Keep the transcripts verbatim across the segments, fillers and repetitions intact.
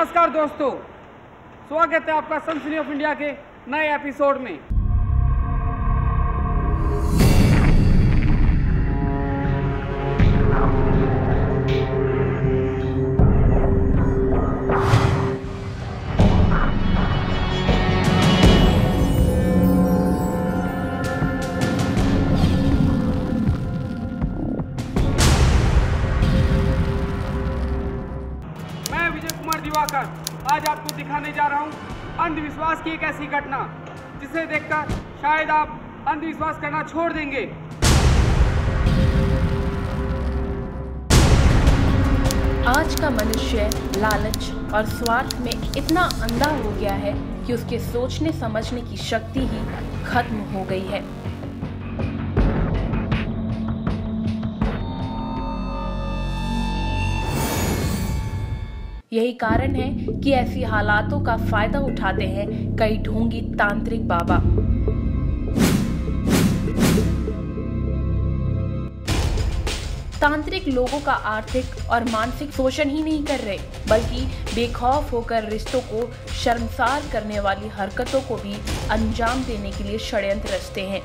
नमस्कार दोस्तों, स्वागत है आपका सनसनी ऑफ इंडिया के नए एपिसोड में। आज आपको दिखाने जा रहा हूँ अंधविश्वास की एक ऐसी घटना जिसे देखकर शायद आप अंधविश्वास करना छोड़ देंगे। आज का मनुष्य लालच और स्वार्थ में इतना अंधा हो गया है कि उसके सोचने समझने की शक्ति ही खत्म हो गई है। यही कारण है कि ऐसी हालातों का फायदा उठाते हैं कई ढोंगी तांत्रिक बाबा। तांत्रिक लोगों का आर्थिक और मानसिक शोषण ही नहीं कर रहे, बल्कि बेखौफ होकर रिश्तों को शर्मसार करने वाली हरकतों को भी अंजाम देने के लिए षड्यंत्र रचते हैं।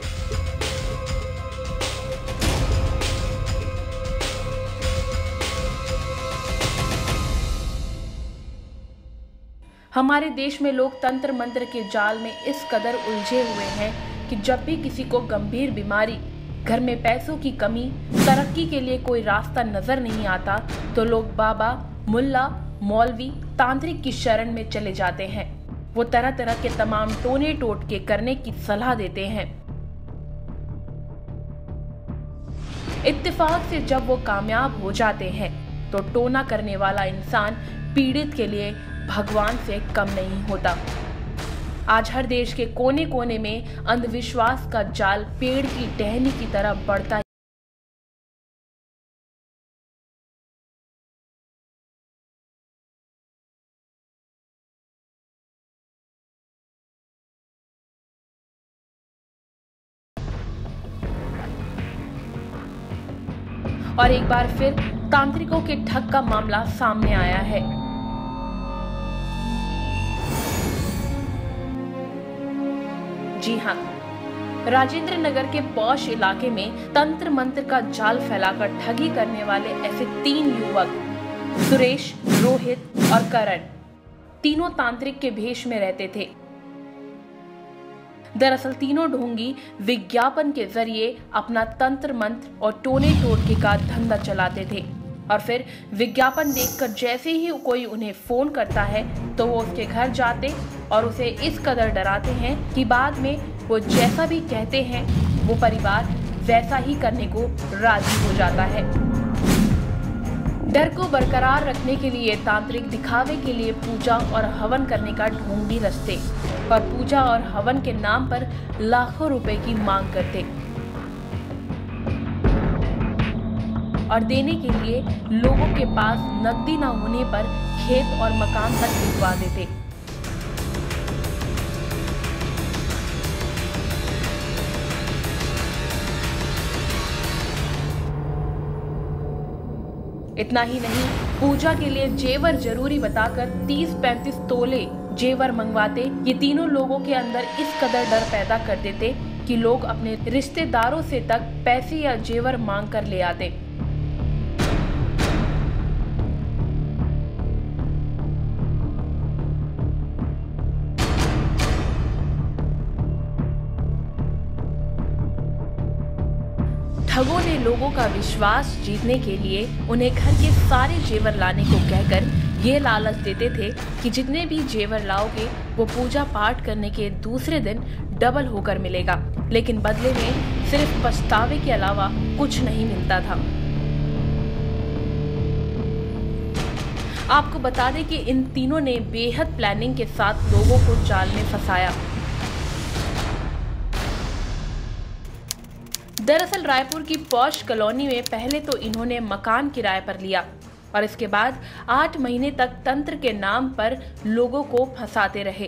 हमारे देश में लोग तंत्र मंत्र के जाल में इस कदर उलझे हुए हैं कि जब भी किसी को गंभीर बीमारी, घर में पैसों की कमी, तरक्की के लिए कोई रास्ता नजर नहीं आता तो लोग बाबा, मुल्ला, मौलवी, तांत्रिक की शरण में चले जाते हैं। वो तरह तरह के तमाम टोने टोटके करने की सलाह देते हैं। इत्तेफाक से जब वो कामयाब हो जाते हैं तो टोना करने वाला इंसान पीड़ित के लिए भगवान से कम नहीं होता। आज हर देश के कोने कोने में अंधविश्वास का जाल पेड़ की टहनी की तरह बढ़ता है। और एक बार फिर तांत्रिकों के ठग का मामला सामने आया है। जी हाँ, राजेंद्र नगर के पौष इलाके में तंत्र मंत्र का जाल फैलाकर ठगी करने वाले ऐसे तीन युवक सुरेश, रोहित और करण तीनों तांत्रिक के भेष में रहते थे। दरअसल तीनों ढोंगी विज्ञापन के जरिए अपना तंत्र मंत्र और टोने टोटके का धंधा चलाते थे और फिर विज्ञापन देखकर जैसे ही कोई उन्हें फोन करता है तो वो उसके घर जाते और उसे इस कदर डराते हैं कि बाद में वो जैसा भी कहते हैं वो परिवार वैसा ही करने को राजी हो जाता है। डर को बरकरार रखने के लिए तांत्रिक दिखावे के लिए पूजा और हवन करने का ढोंग भी रचते और पूजा और हवन के नाम पर लाखों रुपए की मांग करते और देने के लिए लोगों के पास नकदी ना होने पर खेत और मकान तक दिलवा देते। इतना ही नहीं, पूजा के लिए जेवर जरूरी बताकर तीस पैंतीस तोले जेवर मंगवाते। ये तीनों लोगों के अंदर इस कदर डर पैदा कर देते कि लोग अपने रिश्तेदारों से तक पैसे या जेवर मांग कर ले आते। ठगों ने लोगों का विश्वास जीतने के लिए उन्हें घर के सारे जेवर लाने को कहकर ये लालच देते थे कि जितने भी जेवर लाओगे वो पूजा पाठ करने के दूसरे दिन डबल होकर मिलेगा, लेकिन बदले में सिर्फ पछतावे के अलावा कुछ नहीं मिलता था। आपको बता दें कि इन तीनों ने बेहद प्लानिंग के साथ लोगों को जाल में फंसाया। दरअसल रायपुर की पौष कॉलोनी में पहले तो इन्होंने मकान किराए पर लिया और इसके बाद आठ महीने तक तंत्र के नाम पर लोगों को फंसाते रहे।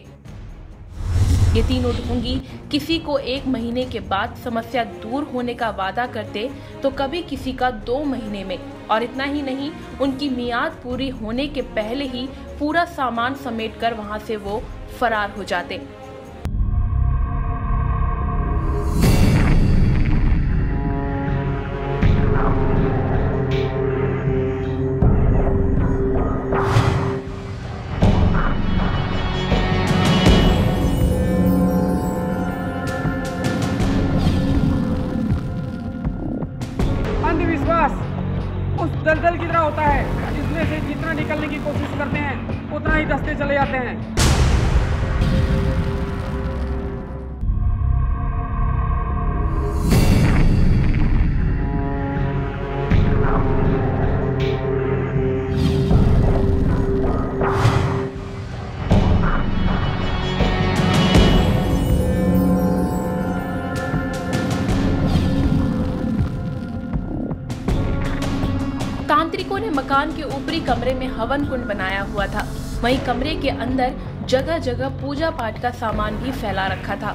ये तीनों ढोंगी किसी को एक महीने के बाद समस्या दूर होने का वादा करते तो कभी किसी का दो महीने में, और इतना ही नहीं उनकी मियाद पूरी होने के पहले ही पूरा सामान समेटकर वहां से वो फरार हो जाते। उस दलदल की तरह होता है जिसमें से जितना निकलने की कोशिश करते हैं उतना ही धंसते चले जाते हैं। तांत्रिकों ने मकान के ऊपरी कमरे में हवन कुंड बनाया हुआ था, वहीं कमरे के अंदर जगह जगह पूजा पाठ का सामान भी फैला रखा था।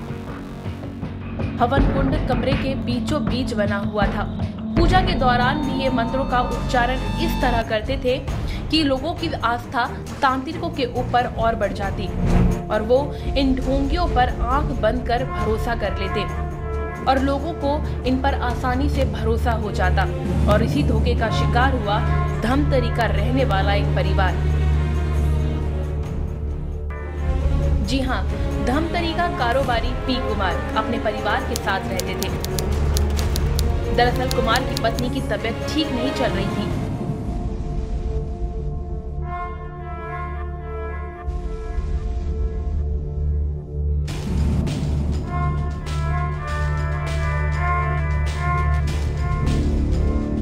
हवन कुंड कमरे के बीचों बीच बना हुआ था। पूजा के दौरान भी ये मंत्रों का उच्चारण इस तरह करते थे कि लोगों की आस्था तांत्रिकों के ऊपर और बढ़ जाती और वो इन ढोंगियों पर आंख बंद कर भरोसा कर लेते और लोगों को इन पर आसानी से भरोसा हो जाता। और इसी धोखे का शिकार हुआ धमतरी का रहने वाला एक परिवार। जी हाँ, धमतरी का कारोबारी पी कुमार अपने परिवार के साथ रहते थे। दरअसल कुमार की पत्नी की तबीयत ठीक नहीं चल रही थी।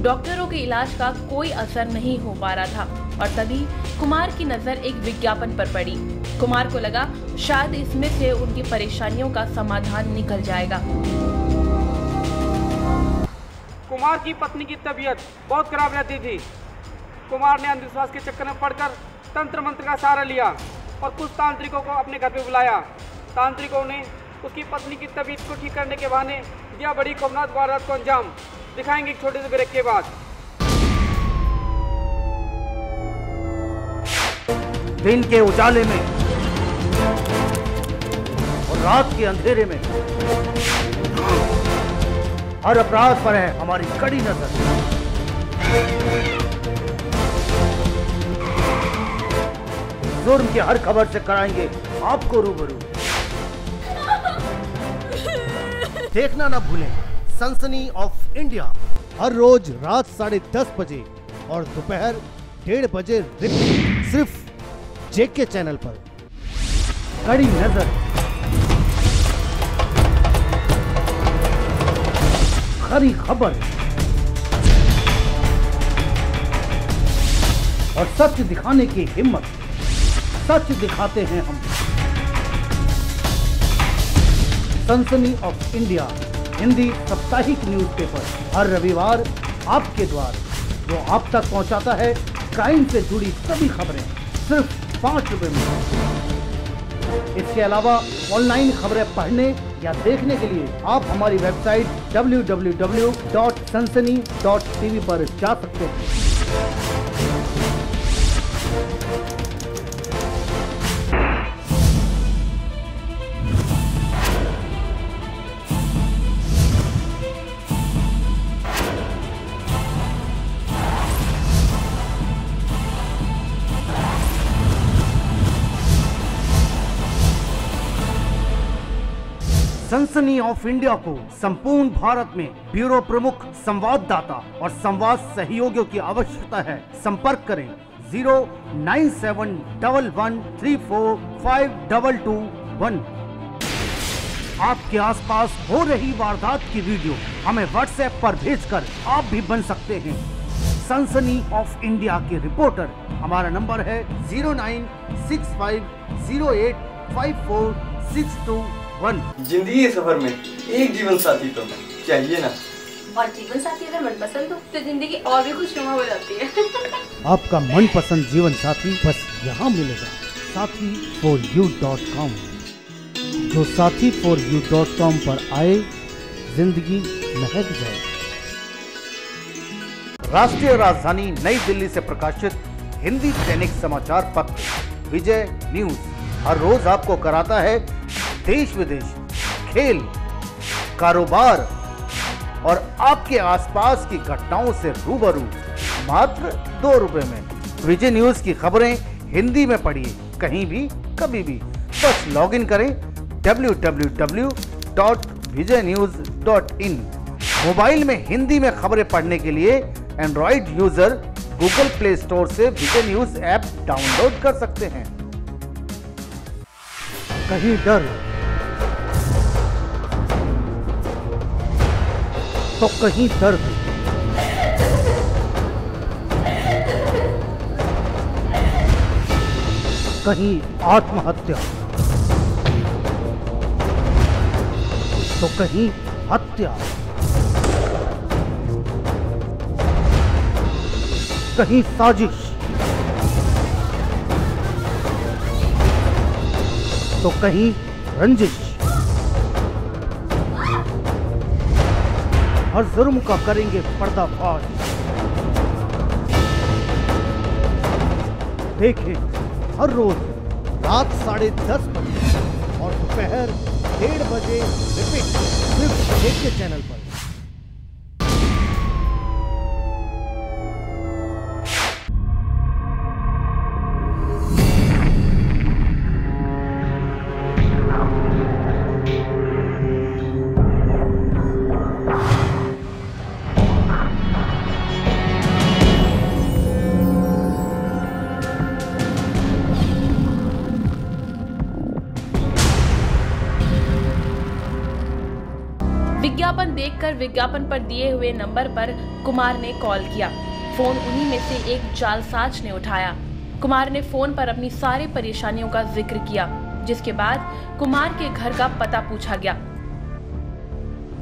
डॉक्टरों के इलाज का कोई असर नहीं हो पा रहा था और तभी कुमार की नजर एक विज्ञापन पर पड़ी। कुमार को लगा शायद इसमें से उनकी परेशानियों का समाधान निकल जाएगा। कुमार की पत्नी की तबीयत बहुत खराब रहती थी। कुमार ने अंधविश्वास के चक्कर में पड़कर तंत्र मंत्र का सहारा लिया और कुछ तांत्रिकों को अपने घर पे बुलाया। तांत्रिकों ने उसकी पत्नी की तबीयत को ठीक करने के बहाने दिया बड़ी खौफनाक वारदात को अंजाम। दिखाएंगे एक छोटे से ब्रेक के बाद। दिन के उजाले में और रात के अंधेरे में हर अपराध पर है हमारी कड़ी नजर। जुर्म की हर खबर से कराएंगे आपको रूबरू। देखना ना भूलें सनसनी ऑफ इंडिया, हर रोज रात साढ़े दस बजे और दोपहर डेढ़ बजे रिपीट, सिर्फ जेके चैनल पर। कड़ी नजर, खरी खबर और सच दिखाने की हिम्मत। सच दिखाते हैं हम। सनसनी ऑफ इंडिया हिंदी साप्ताहिक न्यूज़पेपर हर रविवार आपके द्वार, जो आप तक पहुंचाता है क्राइम से जुड़ी सभी खबरें सिर्फ पाँच रुपये में। इसके अलावा ऑनलाइन खबरें पढ़ने या देखने के लिए आप हमारी website W W W dot Sansani dot TV पर जा सकते हैं। सनसनी ऑफ इंडिया को संपूर्ण भारत में ब्यूरो प्रमुख, संवाददाता और संवाद सहयोगियों की आवश्यकता है। संपर्क करें zero nine seven double one three four five double two one. आपके आसपास हो रही वारदात की वीडियो हमें व्हाट्सएप पर भेजकर आप भी बन सकते हैं सनसनी ऑफ इंडिया के रिपोर्टर। हमारा नंबर है zero nine six five zero eight five four six two one. जिंदगी के सफर में एक जीवन साथी तो चाहिए ना, और जीवन साथी अगर मनपसंद हो तो जिंदगी और भी खुशनुमा हो जाती है। आपका मनपसंद जीवन साथी बस यहाँ मिलेगा साथी फॉर यू डॉट कॉम। तो साथी फॉर यू डॉट कॉम पर आए, जिंदगी महक जाए। राष्ट्रीय राजधानी नई दिल्ली से प्रकाशित हिंदी दैनिक समाचार पत्र विजय न्यूज हर रोज आपको कराता है देश विदेश, खेल, कारोबार और आपके आसपास की घटनाओं से रूबरू मात्र दो रुपए में। विजय न्यूज की खबरें हिंदी में पढ़िए कहीं भी कभी भी। बस लॉगिन करें W W W dot Vijay news dot in. Mobile में हिंदी में खबरें पढ़ने के लिए Android user Google Play store से विजय न्यूज ऐप डाउनलोड कर सकते हैं। कहीं डर तो कहीं दर्द, कहीं आत्महत्या तो कहीं हत्या, कहीं साजिश तो कहीं रंजिश। हर जुर्म का करेंगे पर्दाफाश। देखें हर रोज रात साढ़े दस बजे और दोपहर डेढ़ बजे रिपीट सिर्फ जेके चैनल पर। विज्ञापन देखकर विज्ञापन पर दिए हुए नंबर पर कुमार ने कॉल किया। फोन उन्हीं में से एक जालसाज ने उठाया। कुमार ने फोन पर अपनी सारी परेशानियों का जिक्र किया, जिसके बाद कुमार के घर का पता पूछा गया।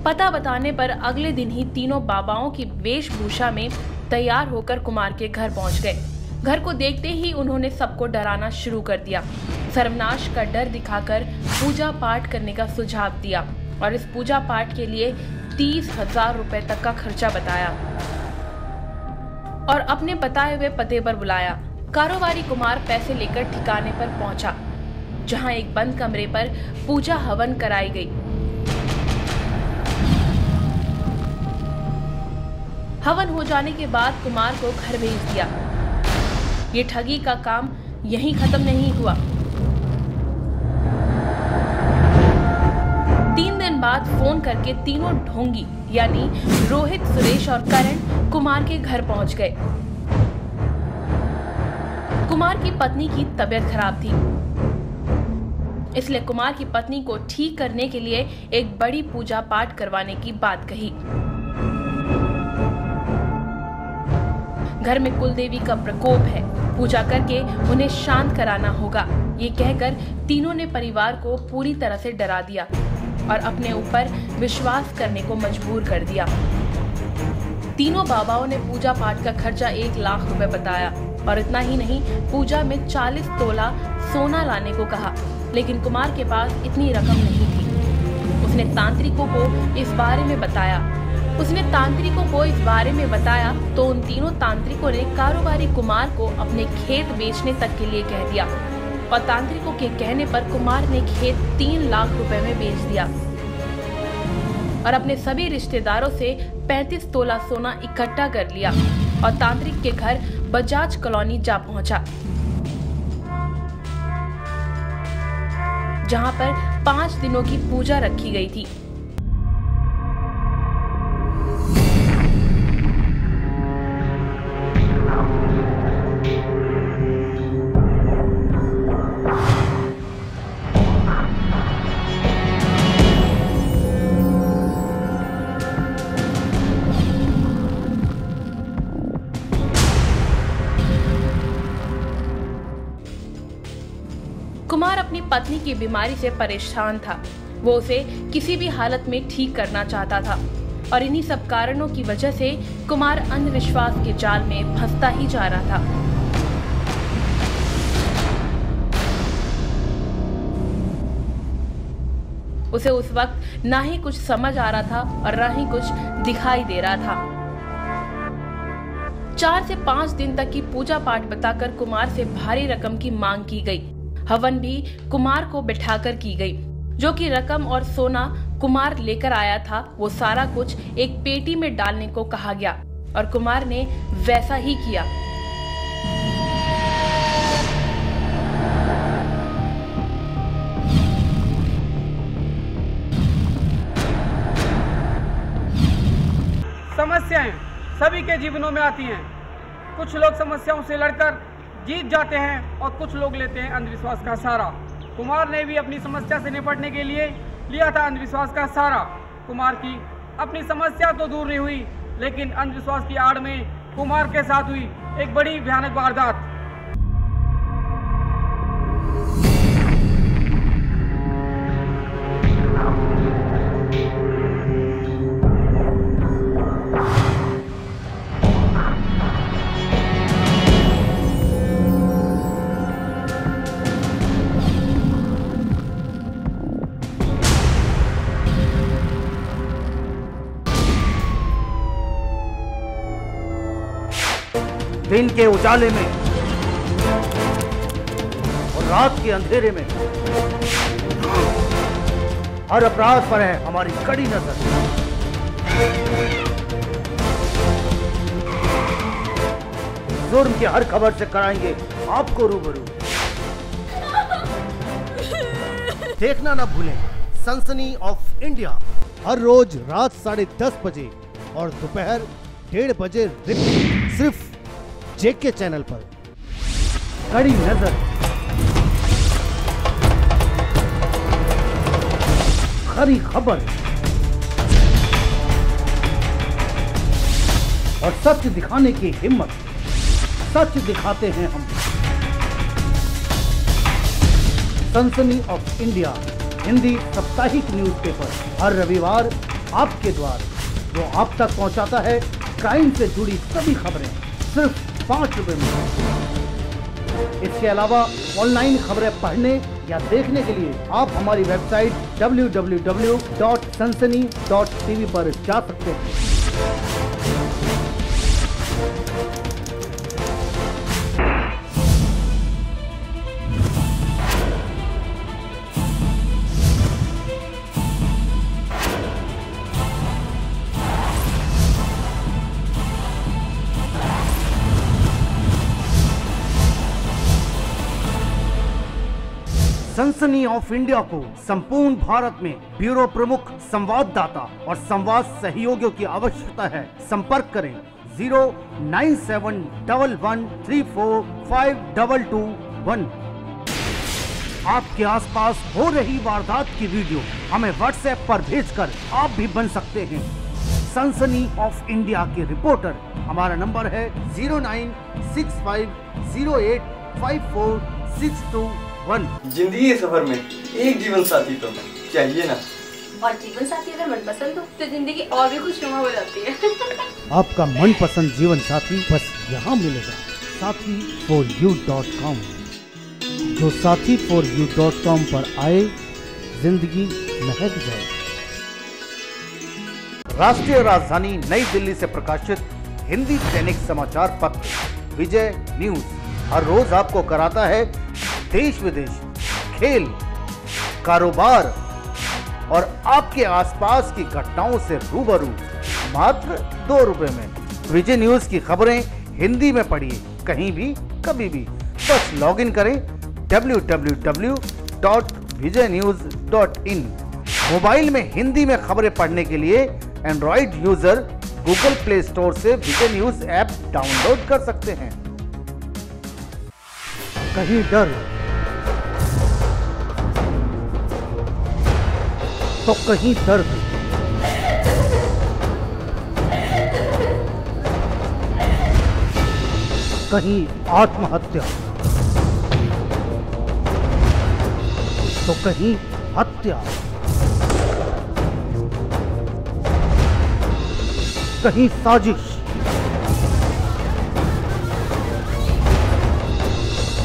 पता बताने पर अगले दिन ही तीनों बाबाओं की वेशभूषा में तैयार होकर कुमार के घर पहुंच गए। घर को देखते ही उन्होंने सबको डराना शुरू कर दिया। सर्वनाश का डर दिखाकर पूजा पाठ करने का सुझाव दिया और इस पूजा पाठ के लिए तीस हजार रुपए तक का खर्चा बताया और अपने बताए हुए पते पर बुलाया। कारोबारी कुमार पैसे लेकर ठिकाने पर पहुंचा, जहां एक बंद कमरे पर पूजा हवन कराई गई। हवन हो जाने के बाद कुमार को घर भेज दिया। ये ठगी का काम यहीं खत्म नहीं हुआ। बाद फोन करके तीनों ढोंगी यानी रोहित, सुरेश और करण कुमार के घर पहुंच गए। कुमार की पत्नी की तबीयत खराब थी, इसलिए कुमार की पत्नी को ठीक करने के लिए एक बड़ी पूजा पाठ करवाने की बात कही। घर में कुल देवी का प्रकोप है, पूजा करके उन्हें शांत कराना होगा। ये कहकर तीनों ने परिवार को पूरी तरह से डरा दिया और अपने ऊपर विश्वास करने को मजबूर कर दिया। तीनों बाबाओं ने पूजा पाठ का खर्चा एक लाख रुपए बताया और इतना ही नहीं, पूजा में चालीस तोला सोना लाने को कहा, लेकिन कुमार के पास इतनी रकम नहीं थी। उसने तांत्रिकों को इस बारे में बताया उसने तांत्रिकों को इस बारे में बताया तो उन तीनों तांत्रिकों ने कारोबारी कुमार को अपने खेत बेचने तक के लिए कह दिया और तांत्रिकों के कहने पर कुमार ने खेत तीन लाख रुपए में बेच दिया और अपने सभी रिश्तेदारों से पैंतीस तोला सोना इकट्ठा कर लिया और तांत्रिक के घर बजाज कॉलोनी जा पहुंचा, जहां पर पांच दिनों की पूजा रखी गई थी। कुमार अपनी पत्नी की बीमारी से परेशान था। वो उसे किसी भी हालत में ठीक करना चाहता था और इन्हीं सब कारणों की वजह से कुमार अंधविश्वास के जाल में फंसता ही जा रहा था। उसे उस वक्त ना ही कुछ समझ आ रहा था और ना ही कुछ दिखाई दे रहा था। चार से पाँच दिन तक की पूजा पाठ बताकर कुमार से भारी रकम की मांग की गई। हवन भी कुमार को बैठाकर की गई। जो कि रकम और सोना कुमार लेकर आया था वो सारा कुछ एक पेटी में डालने को कहा गया और कुमार ने वैसा ही किया। समस्याएं सभी के जीवनों में आती हैं। कुछ लोग समस्याओं से लड़कर जीत जाते हैं और कुछ लोग लेते हैं अंधविश्वास का सहारा। कुमार ने भी अपनी समस्या से निपटने के लिए लिया था अंधविश्वास का सहारा। कुमार की अपनी समस्या तो दूर नहीं हुई, लेकिन अंधविश्वास की आड़ में कुमार के साथ हुई एक बड़ी भयानक वारदात। दिन के उजाले में और रात के अंधेरे में हर अपराध पर है हमारी कड़ी नजर। जुर्म की हर खबर से कराएंगे आपको रूबरू। देखना ना भूलें सनसनी ऑफ इंडिया, हर रोज रात साढ़े दस बजे और दोपहर डेढ़ बजे सिर्फ जेके चैनल पर। कड़ी नजर, खरी खबर और सत्य दिखाने की हिम्मत। सच दिखाते हैं हम। सनसनी ऑफ इंडिया हिंदी साप्ताहिक न्यूज़पेपर हर रविवार आपके द्वार, जो आप तक पहुंचाता है क्राइम से जुड़ी सभी खबरें सिर्फ पाँच रुपए में। इसके अलावा ऑनलाइन खबरें पढ़ने या देखने के लिए आप हमारी website W W W dot Sansani dot TV पर जा सकते हैं। सनसनी ऑफ इंडिया को संपूर्ण भारत में ब्यूरो प्रमुख, संवाददाता और संवाद सहयोगियों की आवश्यकता है। संपर्क करें zero nine seven double one three four five double two one. आपके आसपास हो रही वारदात की वीडियो हमें व्हाट्सएप पर भेजकर आप भी बन सकते हैं सनसनी ऑफ इंडिया के रिपोर्टर। हमारा नंबर है zero nine six five zero eight five four six two. जिंदगी के सफर में एक जीवन साथी तो चाहिए ना, और जीवन साथी अगर मनपसंद हो तो जिंदगी और भी खुशनुमा हो जाती है। आपका मनपसंद जीवन साथी बस यहाँ मिलेगा साथी फॉर यू डॉट कॉम। जो साथी फॉर यू डॉट कॉम पर आए जिंदगी महक जाए। राष्ट्रीय राजधानी नई दिल्ली से प्रकाशित हिंदी दैनिक समाचार पत्र विजय न्यूज हर रोज आपको कराता है देश विदेश, खेल, कारोबार और आपके आसपास की घटनाओं से रूबरू मात्र दो रुपए में। विजय न्यूज की खबरें हिंदी में पढ़िए कहीं भी कभी भी। बस लॉगिन करें W W W dot Vijay news dot in. Mobile में हिंदी में खबरें पढ़ने के लिए Android user Google Play store से विजय न्यूज ऐप डाउनलोड कर सकते हैं। कहीं डर तो कहीं दर्द, कहीं आत्महत्या तो कहीं हत्या, कहीं साजिश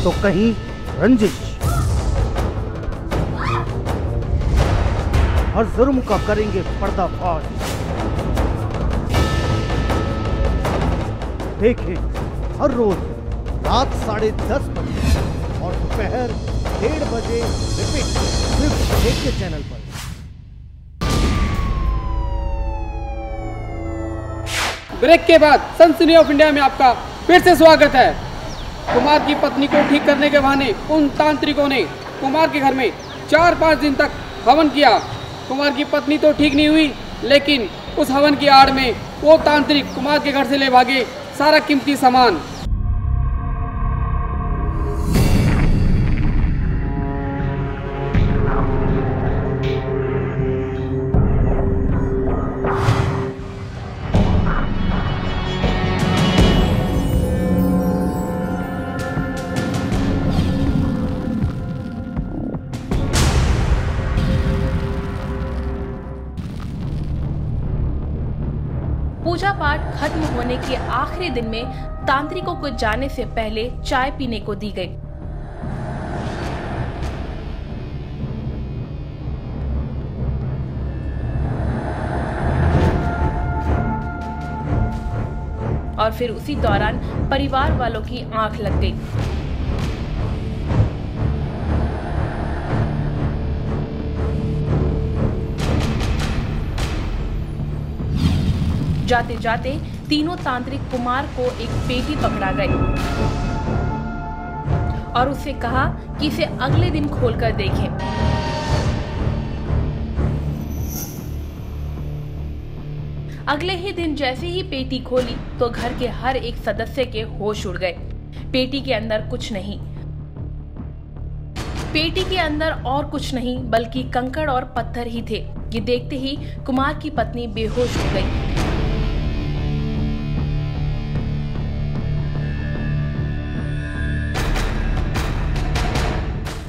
तो कहीं रंजिश, हर जुर्म का करेंगे पर्दाफाश। देखें हर रोज रात साढ़े दस बजे और दोपहर डेढ़ बजे रिपीट सिर्फ जेके चैनल पर। ब्रेक के बाद सनसनी ऑफ इंडिया में आपका फिर से स्वागत है। कुमार की पत्नी को ठीक करने के बहाने उन तांत्रिकों ने कुमार के घर में चार पाँच दिन तक हवन किया। कुमार की पत्नी तो ठीक नहीं हुई, लेकिन उस हवन की आड़ में वो तांत्रिक कुमार के घर से ले भागे सारा कीमती सामान। पूजा पाठ खत्म होने के आखिरी दिन में तांत्रिकों को जाने से पहले चाय पीने को दी गई। और फिर उसी दौरान परिवार वालों की आंख लग गई। जाते जाते तीनों तांत्रिक कुमार को एक पेटी पकड़ा गई और उससे कहा कि इसे अगले दिन खोलकर देखें। अगले ही दिन जैसे ही पेटी खोली तो घर के हर एक सदस्य के होश उड़ गए। पेटी के अंदर कुछ नहीं, पेटी के अंदर और कुछ नहीं बल्कि कंकड़ और पत्थर ही थे। ये देखते ही कुमार की पत्नी बेहोश हो गई।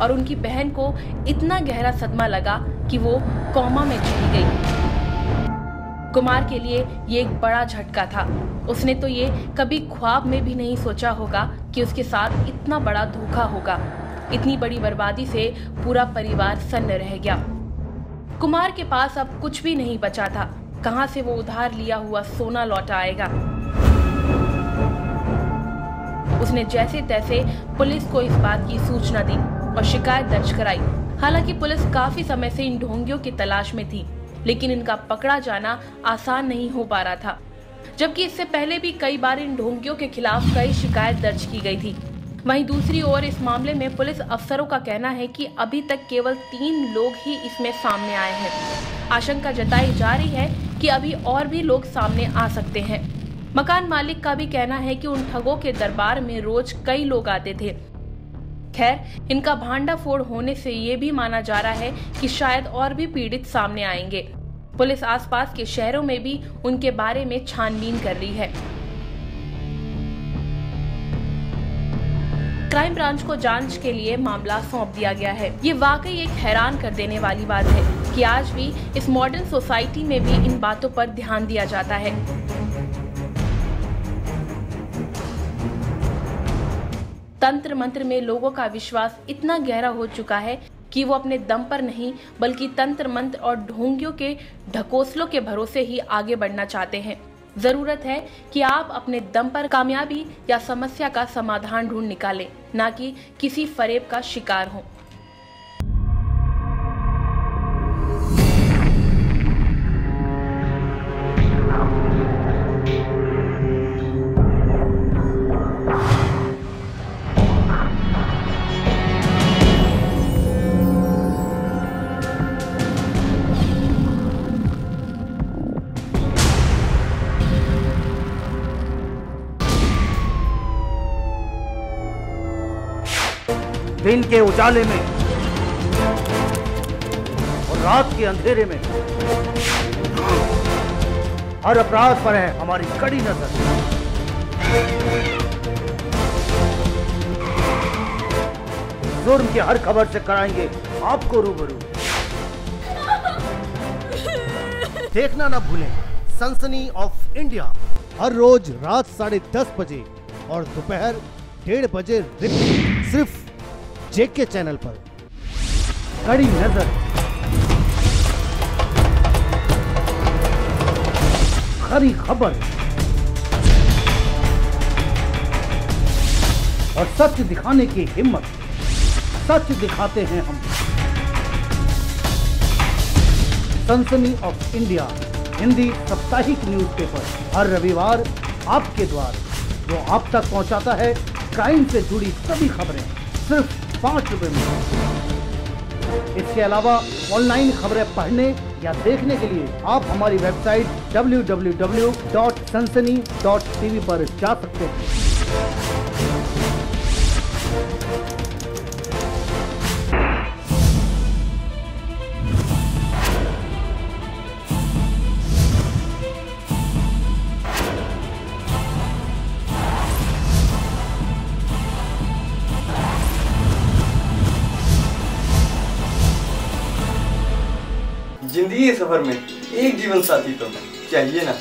और उनकी बहन को इतना गहरा सदमा लगा कि वो कोमा में चली गई। कुमार के लिए ये एक बड़ा झटका था। उसने तो ये कभी ख्वाब में भी नहीं सोचा होगा कि उसके साथ इतना बड़ा धोखा होगा। इतनी बड़ी बर्बादी से पूरा परिवार सन्न रह गया। कुमार के पास अब कुछ भी नहीं बचा था। कहाँ से वो उधार लिया हुआ सोना लौट आएगा। उसने जैसे तैसे पुलिस को इस बात की सूचना दी और शिकायत दर्ज कराई। हालांकि पुलिस काफी समय से इन ढोंगियों की तलाश में थी, लेकिन इनका पकड़ा जाना आसान नहीं हो पा रहा था। जबकि इससे पहले भी कई बार इन ढोंगियों के खिलाफ कई शिकायत दर्ज की गई थी। वहीं दूसरी ओर इस मामले में पुलिस अफसरों का कहना है कि अभी तक केवल तीन लोग ही इसमें सामने आए हैं। आशंका जताई जा रही है कि अभी और भी लोग सामने आ सकते हैं। मकान मालिक का भी कहना है कि उन ठगों के दरबार में रोज कई लोग आते थे। खैर, इनका भांडाफोड़ होने से ये भी माना जा रहा है कि शायद और भी पीड़ित सामने आएंगे। पुलिस आसपास के शहरों में भी उनके बारे में छानबीन कर रही है। क्राइम ब्रांच को जांच के लिए मामला सौंप दिया गया है। ये वाकई एक हैरान कर देने वाली बात है कि आज भी इस मॉडर्न सोसाइटी में भी इन बातों पर ध्यान दिया जाता है। तंत्र मंत्र में लोगों का विश्वास इतना गहरा हो चुका है कि वो अपने दम पर नहीं बल्कि तंत्र मंत्र और ढोंगियों के ढकोसलों के भरोसे ही आगे बढ़ना चाहते हैं। जरूरत है कि आप अपने दम पर कामयाबी या समस्या का समाधान ढूंढ निकालें, ना कि किसी फरेब का शिकार हों। दिन के उजाले में और रात के अंधेरे में हर अपराध पर है हमारी कड़ी नजर। जुर्म की हर खबर से कराएंगे आपको रूबरू। देखना ना भूलें सनसनी ऑफ इंडिया, हर रोज रात साढ़े दस बजे और दोपहर डेढ़ बजे रिपीट सिर्फ जेके चैनल पर। कड़ी नजर। खरी खबर और सच दिखाने की हिम्मत। सच दिखाते हैं हम। सनसनी ऑफ इंडिया हिंदी साप्ताहिक न्यूज़पेपर हर रविवार आपके द्वार, जो आप तक पहुंचाता है क्राइम से जुड़ी सभी खबरें सिर्फ पाँच रुपए में। इसके अलावा ऑनलाइन खबरें पढ़ने या देखने के लिए आप हमारी website W W W dot Sansani dot TV पर जा सकते हैं। जिंदगी सफर में एक जीवन साथी तो चाहिए ना,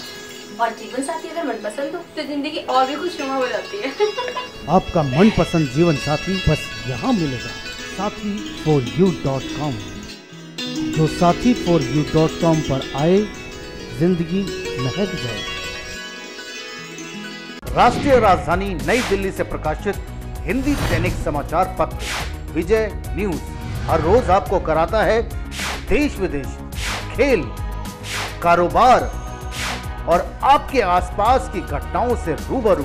और जीवन साथी अगर मनपसंद हो तो जिंदगी और भी खुशनुमा हो जाती है। आपका मनपसंद जीवन साथी बस यहाँ मिलेगा साथी फॉर यू डॉट कॉम। जो साथी फॉर यू डॉट कॉम पर आए जिंदगी महक जाए। राष्ट्रीय राजधानी नई दिल्ली से प्रकाशित हिंदी दैनिक समाचार पत्र विजय न्यूज हर रोज आपको कराता है देश विदेश, खेल, कारोबार और आपके आसपास की घटनाओं से रूबरू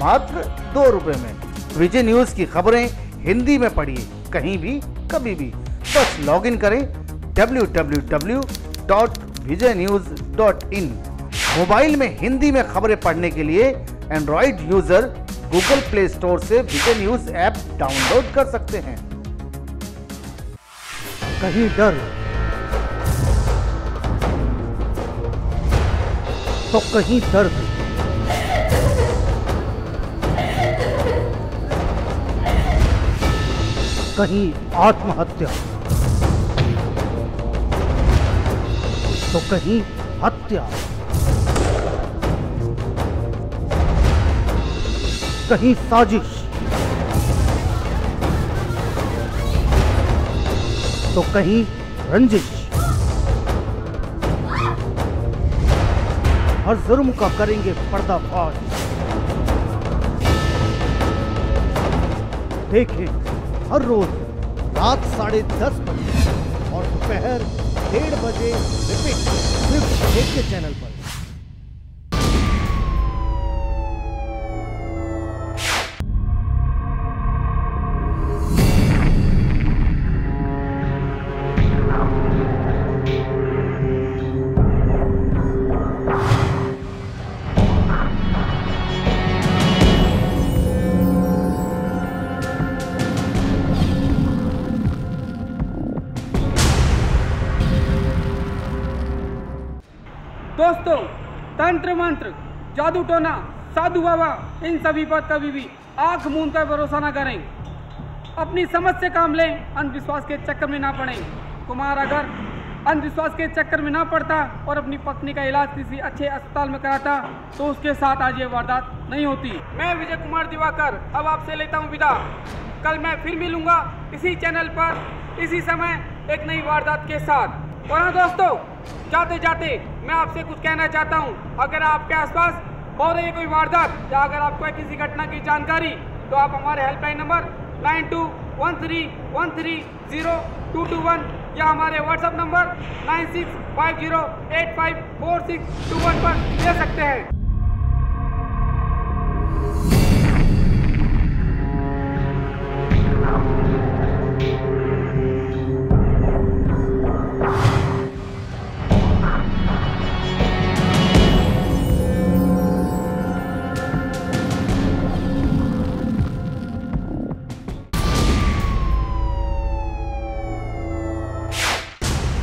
मात्र दो रुपए में। विजय न्यूज की खबरें हिंदी में पढ़िए कहीं भी कभी भी। बस लॉगिन करें W W W dot Vijay news dot in. Mobile में हिंदी में खबरें पढ़ने के लिए Android user Google Play store से विजय न्यूज ऐप डाउनलोड कर सकते हैं। कहीं डर तो कहीं दर्द, कहीं आत्महत्या तो कहीं हत्या, कहीं साजिश तो कहीं रंजिश। हर जुर्म का करेंगे पर्दाफाश। देखें हर रोज रात साढ़े दस बजे और दोपहर डेढ़ बजे रिपीट सिर्फ जेके चैनल पर। दोस्तों, तंत्र मंत्र, जादू टोना, साधु बाबा, इन सभी पर कभी भी आंख मूंद कर भरोसा ना करें। अपनी समझ से काम लें, अंधविश्वास के चक्कर में ना पड़ें। कुमार अगर अंधविश्वास के चक्कर में ना पड़ता और अपनी पत्नी का इलाज किसी अच्छे अस्पताल में कराता तो उसके साथ आज ये वारदात नहीं होती। मैं विजय कुमार दिवाकर अब आपसे लेता हूँ विदा। कल मैं फिर मिलूँगा इसी चैनल पर इसी समय एक नई वारदात के साथ। और हाँ दोस्तों, जाते जाते मैं आपसे कुछ कहना चाहता हूँ। अगर आपके आसपास हो रही है कोई वारदात या अगर आपको किसी घटना की जानकारी, तो आप हमारे helpline number nine two one three one three zero two two one या हमारे WhatsApp number nine six five zero eight five four six two one पर दे सकते हैं।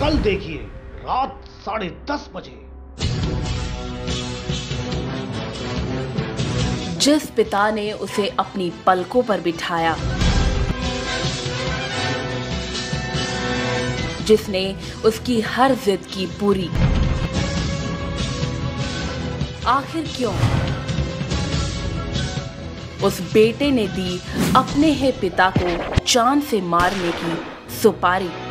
कल देखिए रात साढ़े दस बजे। जिस पिता ने उसे अपनी पलकों पर बिठाया, जिसने उसकी हर जिद की पूरी, आखिर क्यों उस बेटे ने दी अपने ही पिता को जान से मारने की सुपारी।